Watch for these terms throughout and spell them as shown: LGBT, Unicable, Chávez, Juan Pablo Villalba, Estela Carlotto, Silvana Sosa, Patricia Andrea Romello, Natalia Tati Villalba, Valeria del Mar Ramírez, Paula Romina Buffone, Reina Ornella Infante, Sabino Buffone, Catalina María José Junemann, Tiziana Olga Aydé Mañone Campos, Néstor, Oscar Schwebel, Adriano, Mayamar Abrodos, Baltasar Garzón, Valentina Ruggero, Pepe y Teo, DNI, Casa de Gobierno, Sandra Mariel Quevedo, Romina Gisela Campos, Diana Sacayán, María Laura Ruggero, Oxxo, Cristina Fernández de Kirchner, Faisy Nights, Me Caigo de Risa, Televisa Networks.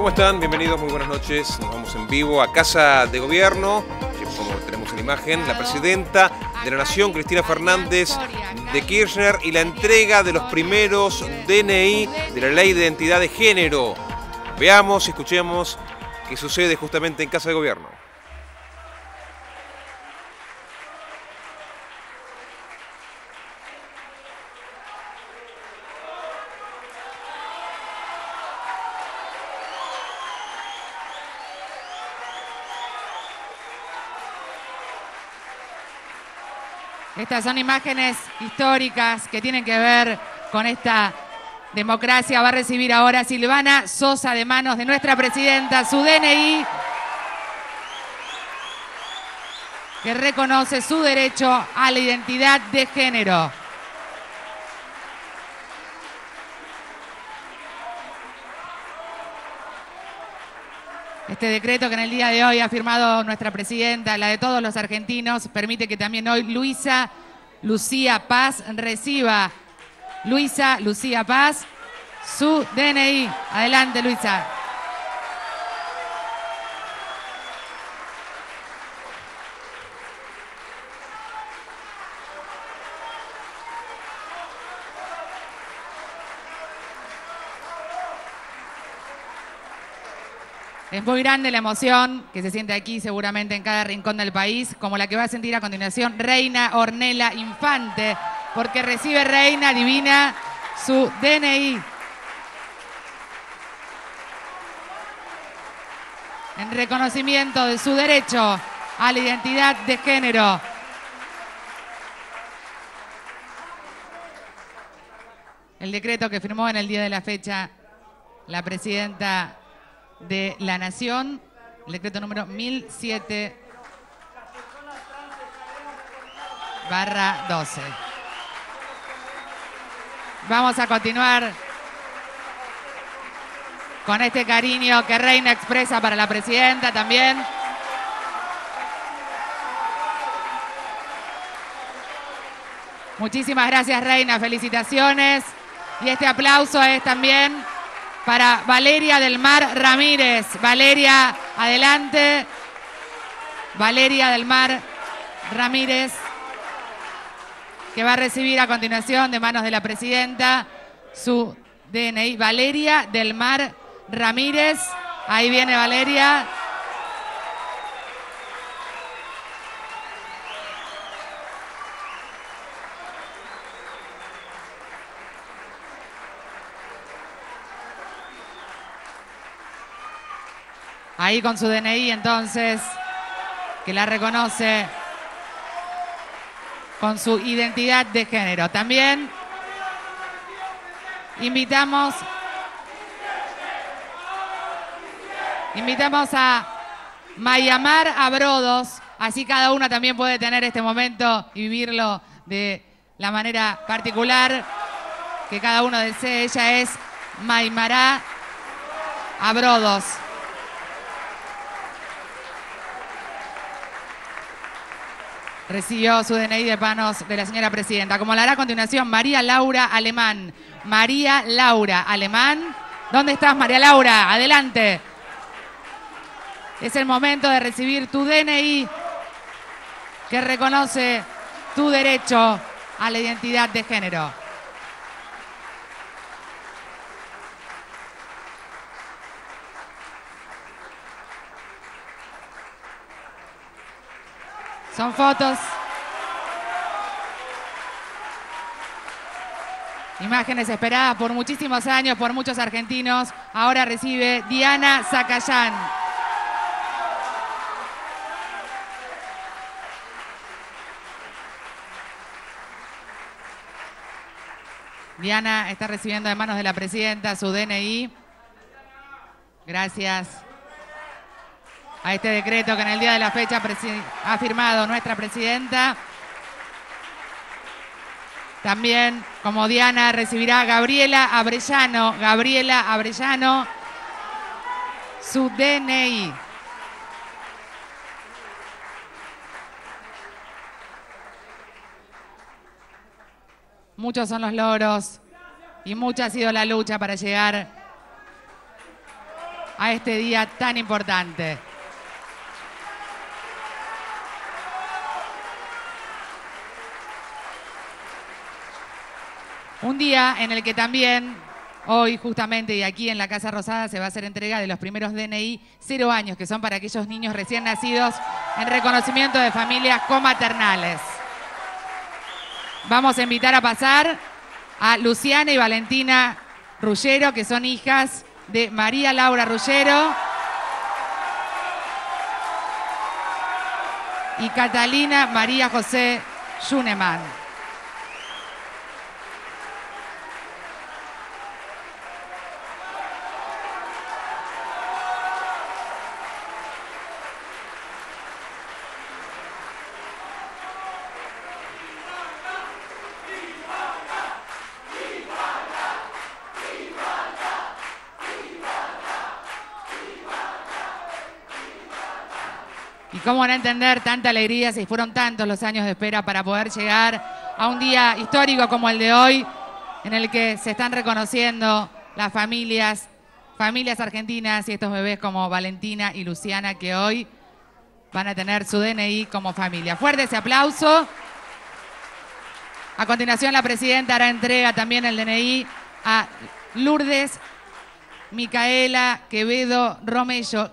¿Cómo están? Bienvenidos, muy buenas noches. Nos vamos en vivo a Casa de Gobierno, como tenemos en imagen, la presidenta de la Nación, Cristina Fernández de Kirchner, y la entrega de los primeros DNI de la Ley de Identidad de Género. Veamos y escuchemos qué sucede justamente en Casa de Gobierno. Estas son imágenes históricas que tienen que ver con esta democracia. Va a recibir ahora Silvana Sosa, de manos de nuestra presidenta, su DNI, que reconoce su derecho a la identidad de género. Este decreto que en el día de hoy ha firmado nuestra presidenta, la de todos los argentinos, permite que también hoy Luisa Lucía Paz reciba, Luisa Lucía Paz, su DNI. Adelante, Luisa. Es muy grande la emoción que se siente aquí, seguramente en cada rincón del país, como la que va a sentir a continuación Reina Ornella Infante, porque recibe Reina Divina su DNI. En reconocimiento de su derecho a la identidad de género. El decreto que firmó en el día de la fecha la presidenta de la Nación, el decreto número 1007/12. Vamos a continuar con este cariño que Reina expresa para la presidenta también. Muchísimas gracias, Reina, felicitaciones. Y este aplauso es también para Valeria del Mar Ramírez. Valeria, adelante. Valeria del Mar Ramírez, que va a recibir a continuación de manos de la presidenta su DNI. Valeria del Mar Ramírez. Ahí viene Valeria. Ahí con su DNI, entonces, que la reconoce con su identidad de género. También invitamos a Mayamar Abrodos, así cada una también puede tener este momento y vivirlo de la manera particular que cada uno desee. Ella es Mayamar Abrodos. Recibió su DNI de manos de la señora presidenta, como la hará a continuación María Laura Alemán. María Laura Alemán, ¿dónde estás, María Laura? Adelante. Es el momento de recibir tu DNI, que reconoce tu derecho a la identidad de género. Son fotos, imágenes esperadas por muchísimos años, por muchos argentinos. Ahora recibe Diana Sacayán. Diana está recibiendo de manos de la presidenta su DNI. Gracias a este decreto que en el día de la fecha ha firmado nuestra presidenta. También, como Diana, recibirá Gabriela Arellano. Gabriela Arellano, su DNI. Muchos son los logros y mucha ha sido la lucha para llegar a este día tan importante. Un día en el que también hoy justamente y aquí en la Casa Rosada se va a hacer entrega de los primeros DNI 0 años, que son para aquellos niños recién nacidos en reconocimiento de familias comaternales. Vamos a invitar a pasar a Luciana y Valentina Ruggero, que son hijas de María Laura Ruggero y Catalina María José Junemann. ¿Cómo van a entender tanta alegría si fueron tantos los años de espera para poder llegar a un día histórico como el de hoy, en el que se están reconociendo las familias argentinas y estos bebés como Valentina y Luciana, que hoy van a tener su DNI como familia? Fuerte ese aplauso. A continuación, la presidenta hará entrega también el DNI a Lourdes Micaela Quevedo Romello.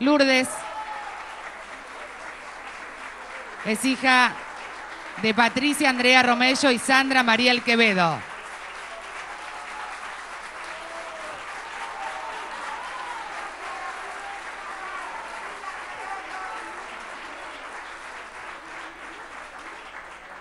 Lourdes es hija de Patricia Andrea Romello y Sandra Mariel Quevedo.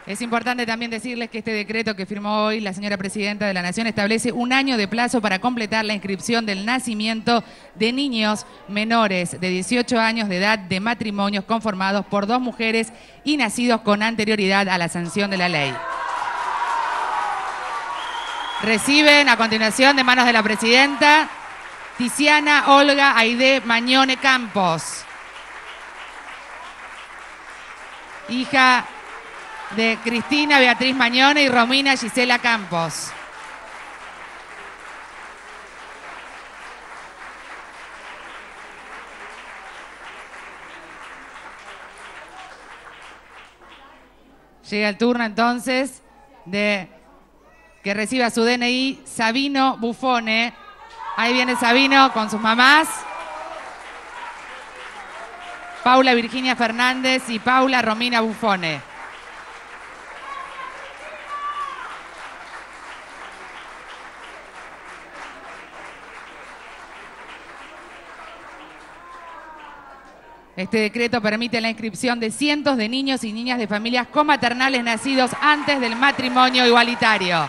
Es importante también decirles que este decreto que firmó hoy la señora Presidenta de la Nación establece un año de plazo para completar la inscripción del nacimiento de niños menores de 18 años de edad de matrimonios conformados por 2 mujeres y nacidos con anterioridad a la sanción de la ley. Reciben a continuación de manos de la Presidenta Tiziana Olga Aydé Mañone Campos, hija de Cristina Beatriz Mañone y Romina Gisela Campos. Llega el turno entonces de que reciba su DNI Sabino Buffone. Ahí viene Sabino con sus mamás, Paula Virginia Fernández y Paula Romina Buffone. Este decreto permite la inscripción de cientos de niños y niñas de familias comaternales nacidos antes del matrimonio igualitario.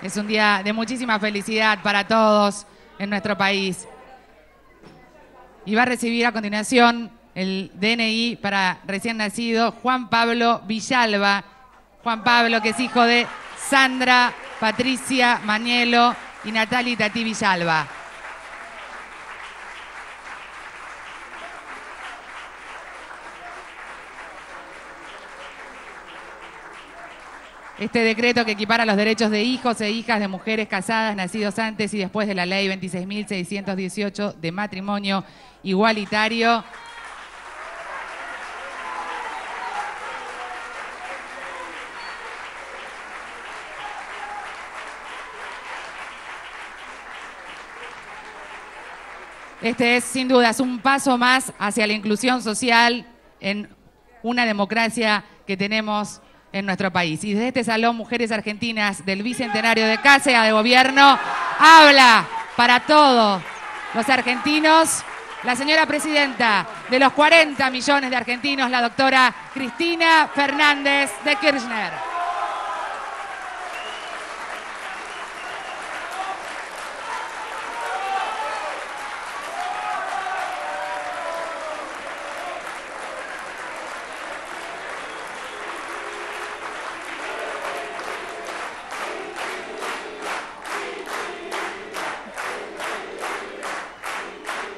Es un día de muchísima felicidad para todos en nuestro país. Y va a recibir a continuación el DNI para recién nacido Juan Pablo Villalba. Juan Pablo, que es hijo de Sandra, Patricia, Manielo y Natalia Tati Villalba. Este decreto que equipara los derechos de hijos e hijas de mujeres casadas nacidos antes y después de la ley 26.618 de matrimonio igualitario . Este es sin dudas un paso más hacia la inclusión social en una democracia que tenemos en nuestro país. Y desde este Salón Mujeres Argentinas del Bicentenario de Casa de Gobierno habla para todos los argentinos la señora presidenta de los 40 millones de argentinos, la doctora Cristina Fernández de Kirchner.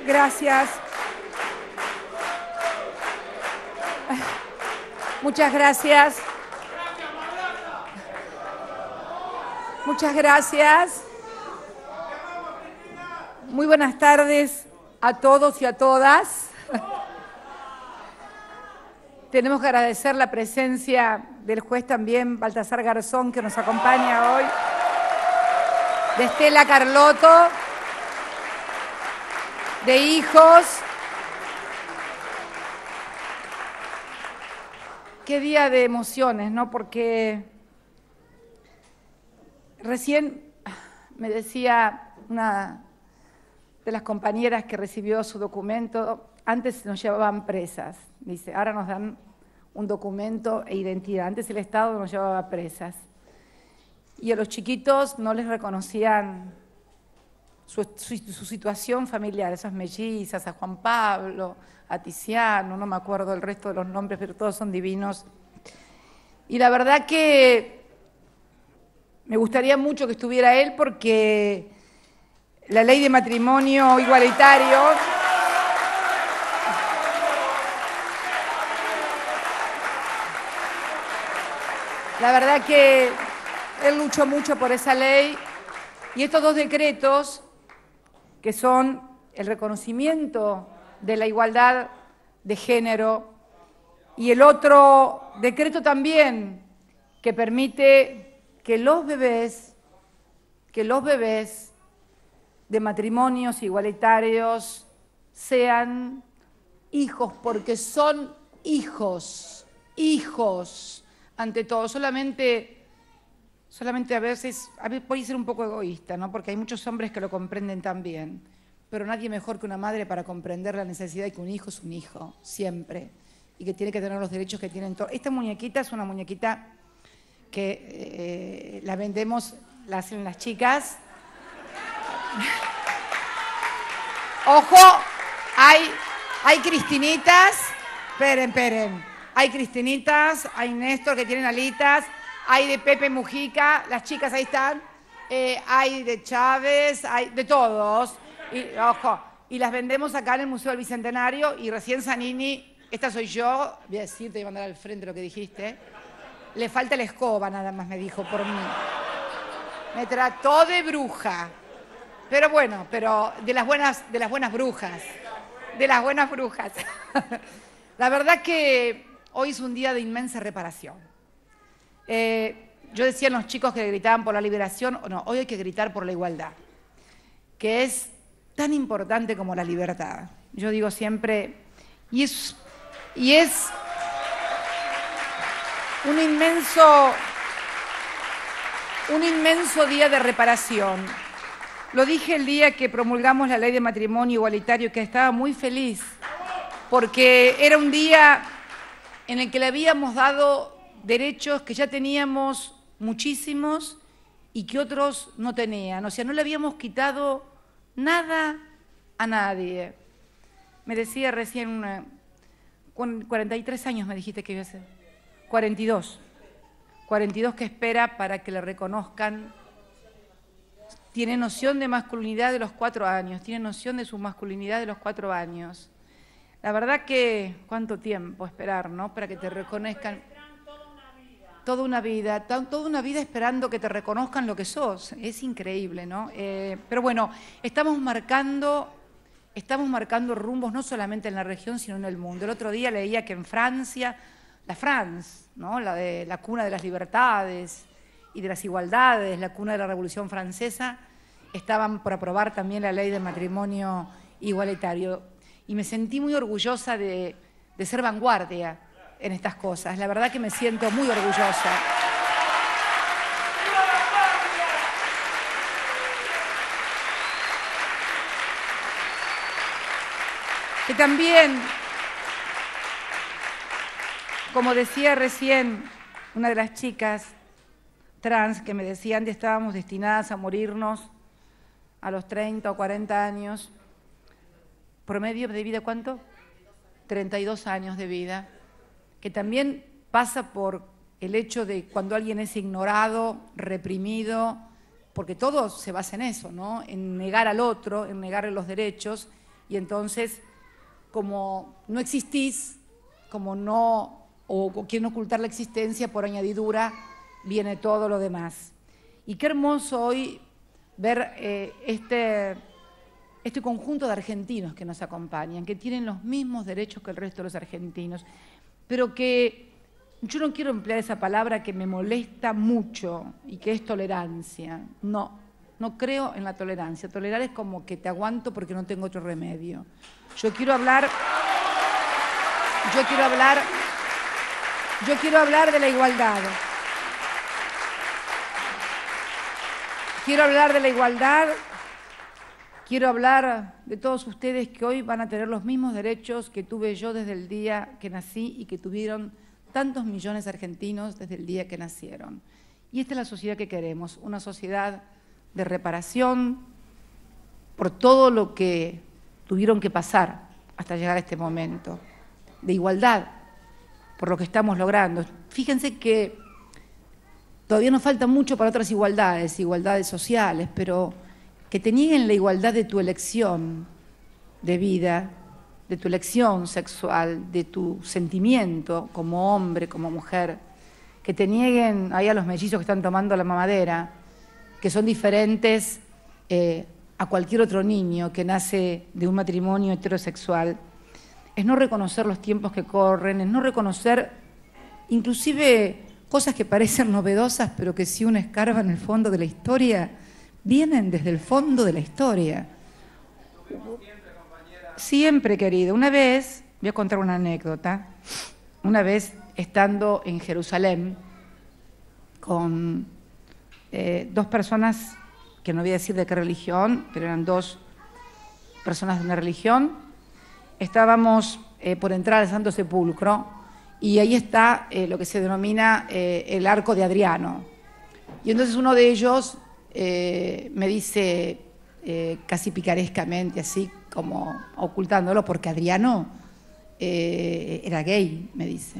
Gracias. Muchas gracias. Muchas gracias. Muy buenas tardes a todos y a todas. Tenemos que agradecer la presencia del juez también, Baltasar Garzón, que nos acompaña hoy, de Estela Carlotto, de hijos. Qué día de emociones, ¿no? Porque recién me decía una de las compañeras que recibió su documento, antes nos llevaban presas, dice, ahora nos dan un documento e identidad, antes el Estado nos llevaba presas. Y a los chiquitos no les reconocían su situación familiar, esas mellizas, a Juan Pablo, a Tiziano, no me acuerdo el resto de los nombres, pero todos son divinos. Y la verdad que me gustaría mucho que estuviera él porque la ley de matrimonio igualitario la verdad que él luchó mucho por esa ley y estos dos decretos que son el reconocimiento de la igualdad de género y el otro decreto también que permite que los bebés de matrimonios igualitarios sean hijos, porque son hijos ante todo. Solamente a veces puede ser un poco egoísta, ¿no? Porque hay muchos hombres que lo comprenden también, pero nadie mejor que una madre para comprender la necesidad de que un hijo es un hijo, siempre, y que tiene que tener los derechos que tienen todos. Esta muñequita es una muñequita que la vendemos, la hacen las chicas. Ojo, hay Cristinitas, esperen, hay Cristinitas, hay Néstor que tienen alitas, hay de Pepe Mujica, las chicas ahí están, hay de Chávez, hay de todos, y ojo, y las vendemos acá en el Museo del Bicentenario y recién Zanini, esta soy yo, voy a decirte, voy a mandar al frente lo que dijiste, le falta la escoba nada más me dijo por mí, me trató de bruja. Pero bueno, pero de las buenas brujas. La verdad que hoy es un día de inmensa reparación. Yo decía a los chicos que gritaban por la liberación, no, hoy hay que gritar por la igualdad, que es tan importante como la libertad. Yo digo siempre, y es un inmenso día de reparación. Lo dije el día que promulgamos la ley de matrimonio igualitario, que estaba muy feliz, porque era un día en el que le habíamos dado derechos que ya teníamos muchísimos y que otros no tenían. O sea, no le habíamos quitado nada a nadie. Me decía recién, con 43 años me dijiste que iba a ser. 42 que espera para que le reconozcan. Tiene noción de masculinidad de los 4 años, tiene noción de su masculinidad de los 4 años. La verdad que, ¿cuánto tiempo esperar, no? Para que te reconozcan. Toda una vida esperando que te reconozcan lo que sos. Es increíble, ¿no? Pero bueno, estamos marcando rumbos no solamente en la región, sino en el mundo. El otro día leía que en Francia, ¿no? La de la cuna de las libertades y de las igualdades, la cuna de la Revolución Francesa, estaban por aprobar también la ley de matrimonio igualitario. Y me sentí muy orgullosa de ser vanguardia en estas cosas. La verdad que me siento muy orgullosa. Que también, como decía recién una de las chicas trans que me decían que estábamos destinadas a morirnos a los 30 o 40 años. ¿Promedio de vida cuánto? 32 años de vida. Que también pasa por el hecho de cuando alguien es ignorado, reprimido, porque todo se basa en eso, ¿no? En negar al otro, en negarle los derechos, y entonces, como no existís, o quieren ocultar la existencia, por añadidura viene todo lo demás. Y qué hermoso hoy ver este conjunto de argentinos que nos acompañan, que tienen los mismos derechos que el resto de los argentinos, pero que yo no quiero emplear esa palabra que me molesta mucho y que es tolerancia. No, no creo en la tolerancia. Tolerar es como que te aguanto porque no tengo otro remedio. Yo quiero hablar de la igualdad. Quiero hablar de la igualdad. Quiero hablar de todos ustedes que hoy van a tener los mismos derechos que tuve yo desde el día que nací y que tuvieron tantos millones de argentinos desde el día que nacieron. Y esta es la sociedad que queremos, una sociedad de reparación por todo lo que tuvieron que pasar hasta llegar a este momento, de igualdad por lo que estamos logrando. Fíjense que todavía nos falta mucho para otras igualdades, igualdades sociales, pero que te nieguen la igualdad de tu elección de vida, de tu elección sexual, de tu sentimiento como hombre, como mujer, que te nieguen ahí a los mellizos que están tomando la mamadera, que son diferentes a cualquier otro niño que nace de un matrimonio heterosexual, es no reconocer los tiempos que corren, es no reconocer inclusive cosas que parecen novedosas, pero que si uno escarba en el fondo de la historia, vienen desde el fondo de la historia. Como siempre, compañera. Siempre, querido. Una vez, voy a contar una anécdota, una vez estando en Jerusalén con dos personas, que no voy a decir de qué religión, pero eran dos personas de una religión, estábamos por entrar al Santo Sepulcro y ahí está lo que se denomina el Arco de Adriano. Y entonces uno de ellos me dice casi picarescamente, así como ocultándolo, porque Adriano era gay, me dice.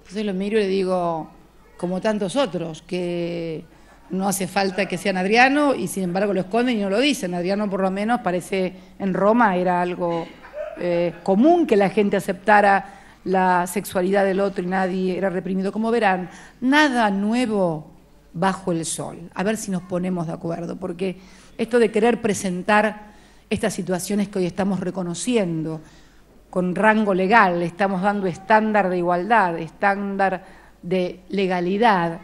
Entonces lo miro y le digo, como tantos otros, que no hace falta que sean Adriano y sin embargo lo esconden y no lo dicen. Adriano por lo menos parece, en Roma era algo común que la gente aceptara la sexualidad del otro y nadie era reprimido. Como verán, nada nuevo bajo el sol. A ver si nos ponemos de acuerdo, porque esto de querer presentar estas situaciones que hoy estamos reconociendo con rango legal, estamos dando estándar de igualdad, estándar de legalidad,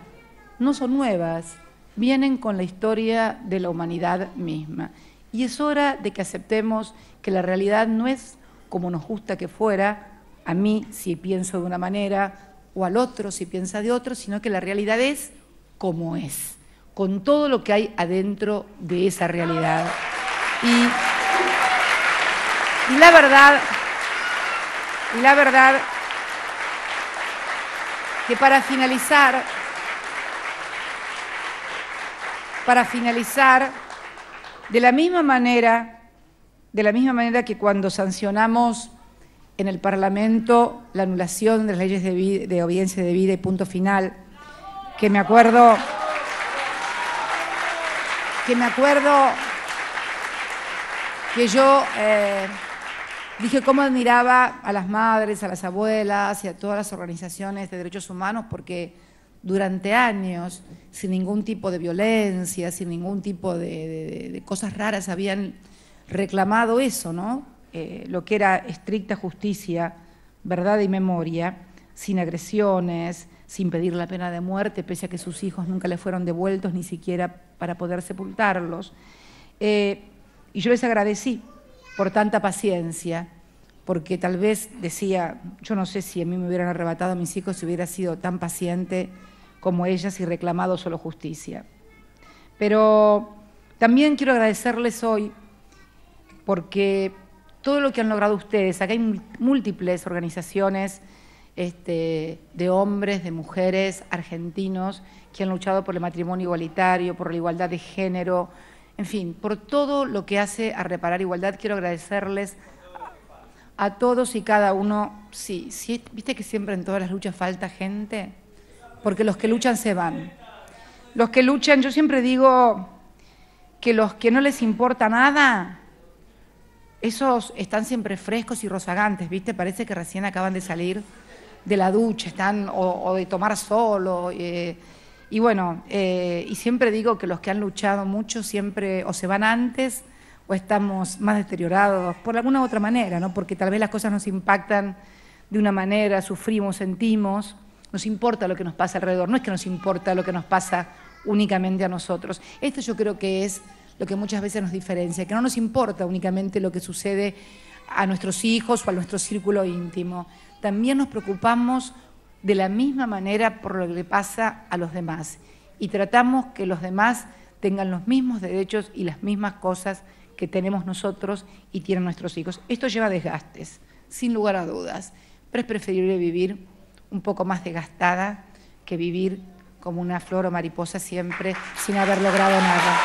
no son nuevas, vienen con la historia de la humanidad misma. Y es hora de que aceptemos que la realidad no es como nos gusta que fuera, a mí si pienso de una manera, o al otro si piensa de otro, sino que la realidad es como es, con todo lo que hay adentro de esa realidad. Y la verdad, que para finalizar, de la misma manera que cuando sancionamos en el Parlamento la anulación de las leyes de obediencia debida y punto final, que me acuerdo que yo dije cómo admiraba a las madres, a las abuelas y a todas las organizaciones de derechos humanos porque durante años, sin ningún tipo de violencia, sin ningún tipo de cosas raras, habían reclamado eso, ¿no? Lo que era estricta justicia, verdad y memoria, sin agresiones, sin pedir la pena de muerte, pese a que sus hijos nunca les fueron devueltos, ni siquiera para poder sepultarlos. Y yo les agradecí por tanta paciencia, porque tal vez decía, yo no sé si a mí me hubieran arrebatado a mis hijos si hubiera sido tan paciente como ellas y reclamado solo justicia. Pero también quiero agradecerles hoy, porque todo lo que han logrado ustedes, acá hay múltiples organizaciones, de hombres, de mujeres, argentinos, que han luchado por el matrimonio igualitario, por la igualdad de género, en fin, por todo lo que hace a reparar igualdad. Quiero agradecerles a todos y cada uno. Sí, ¿viste que siempre en todas las luchas falta gente? Porque los que luchan se van. Los que luchan, yo siempre digo que los que no les importa nada, esos están siempre frescos y rozagantes, ¿viste? Parece que recién acaban de salir de la ducha, están o de tomar solo. Y bueno, y siempre digo que los que han luchado mucho siempre o se van antes o estamos más deteriorados por alguna u otra manera, ¿no? Porque tal vez las cosas nos impactan de una manera, sufrimos, sentimos, nos importa lo que nos pasa alrededor, no es que nos importa lo que nos pasa únicamente a nosotros. Esto yo creo que es lo que muchas veces nos diferencia, que no nos importa únicamente lo que sucede a nuestros hijos o a nuestro círculo íntimo. También nos preocupamos de la misma manera por lo que le pasa a los demás y tratamos que los demás tengan los mismos derechos y las mismas cosas que tenemos nosotros y tienen nuestros hijos. Esto lleva desgastes, sin lugar a dudas, pero es preferible vivir un poco más desgastada que vivir como una flor o mariposa siempre sin haber logrado nada.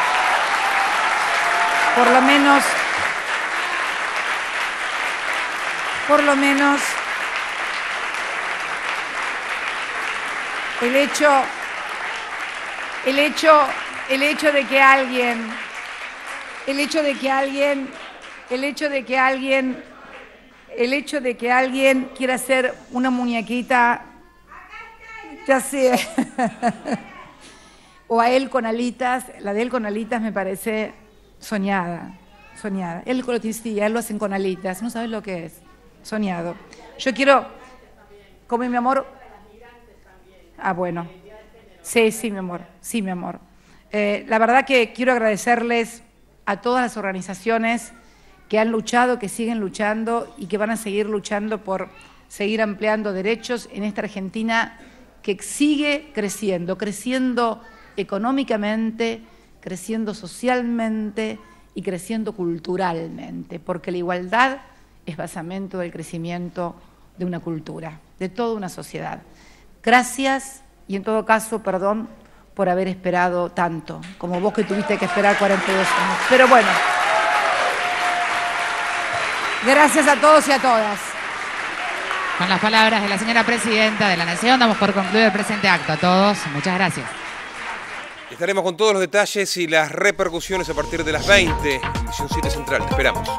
Por lo menos el hecho de que alguien quiera ser una muñequita, ya sea, o a él con alitas, la de él con alitas me parece soñada. Él lo sí, él lo hacen con alitas, no sabes lo que es, soñado. Yo quiero, como mi amor, ah, bueno, sí, mi amor. La verdad que quiero agradecerles a todas las organizaciones que han luchado, que siguen luchando y que van a seguir luchando por seguir ampliando derechos en esta Argentina que sigue creciendo económicamente, creciendo socialmente y creciendo culturalmente, porque la igualdad es basamento del crecimiento de una cultura, de toda una sociedad. Gracias y en todo caso, perdón por haber esperado tanto, como vos que tuviste que esperar 42 años. Pero bueno, gracias a todos y a todas. Con las palabras de la señora Presidenta de la Nación, damos por concluido el presente acto. A todos, muchas gracias. Estaremos con todos los detalles y las repercusiones a partir de las 20 en Edición 7 Central. Te esperamos.